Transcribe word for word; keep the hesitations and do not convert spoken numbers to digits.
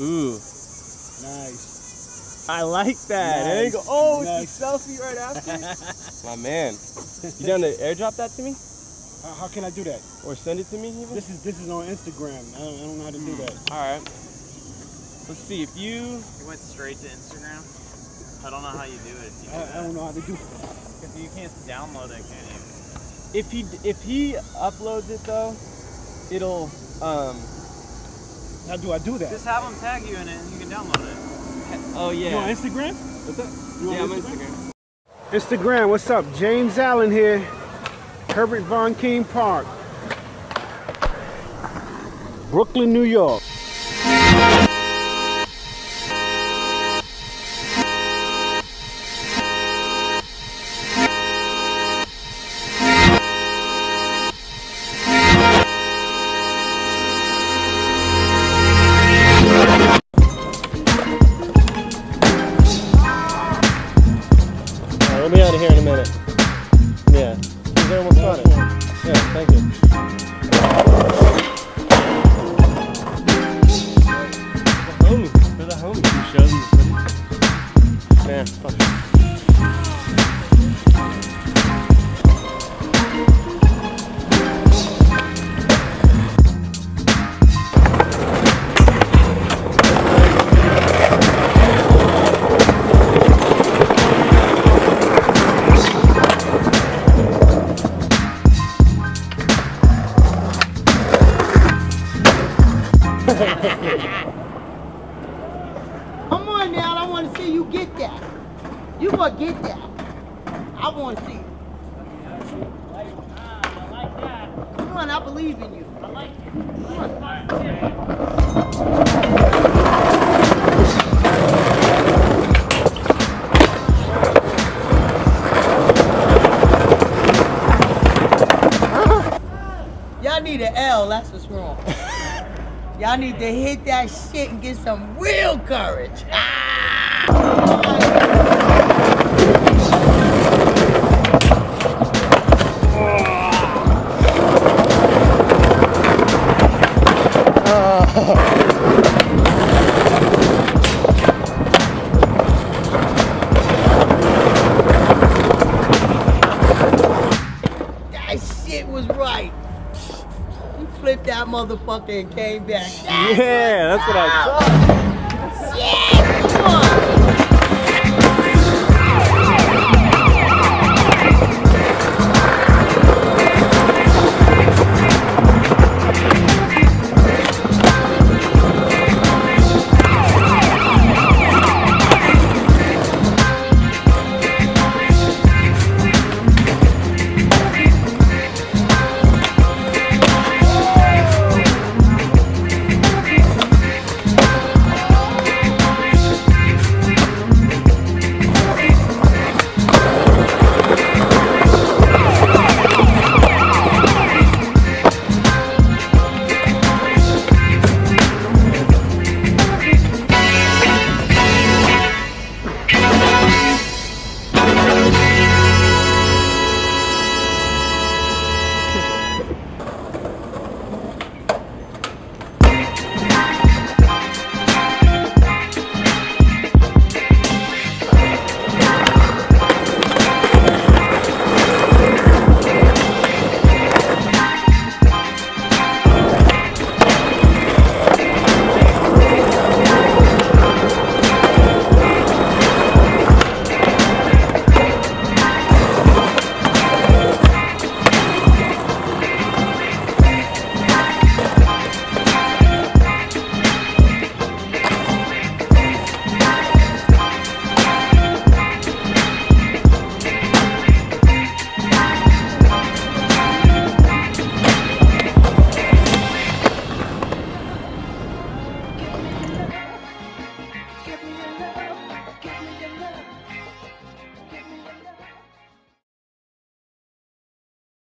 Ooh. Nice. I like that. Nice. There you go. Oh, nice. The selfie right after. My man. You down to airdrop that to me? Uh, how can I do that? Or send it to me even? This is this is on Instagram. I don't, I don't know how to do that. All right. Let's see if you. You went straight to Instagram. I don't know how you do it. If you do I, I don't know how to do it. If you can't download it, can you? If he if he uploads it though, it'll. Um, how do I do that? Just have him tag you in it, and you can download it. Oh yeah. You on Instagram? What's up? You on yeah, Instagram? I'm on Instagram. Instagram. What's up? James Allen here. Herbert Von King Park, Brooklyn, New York. Alright, we'll be out of here in a minute. Yeah. They almost got it. Yeah, thank you. The homies. They're the homies. You show them the footage? Man, fuck Come on now, I want to see you get that. You gonna get that. I want to see you. I like that. Come on, I believe in you. I like it. Come on. Y'all need an L, that's what's wrong. Y'all need to hit that shit and get some real courage. That shit was right. You flipped that motherfucker and came back. That's yeah, that's what I thought. Shit, come on.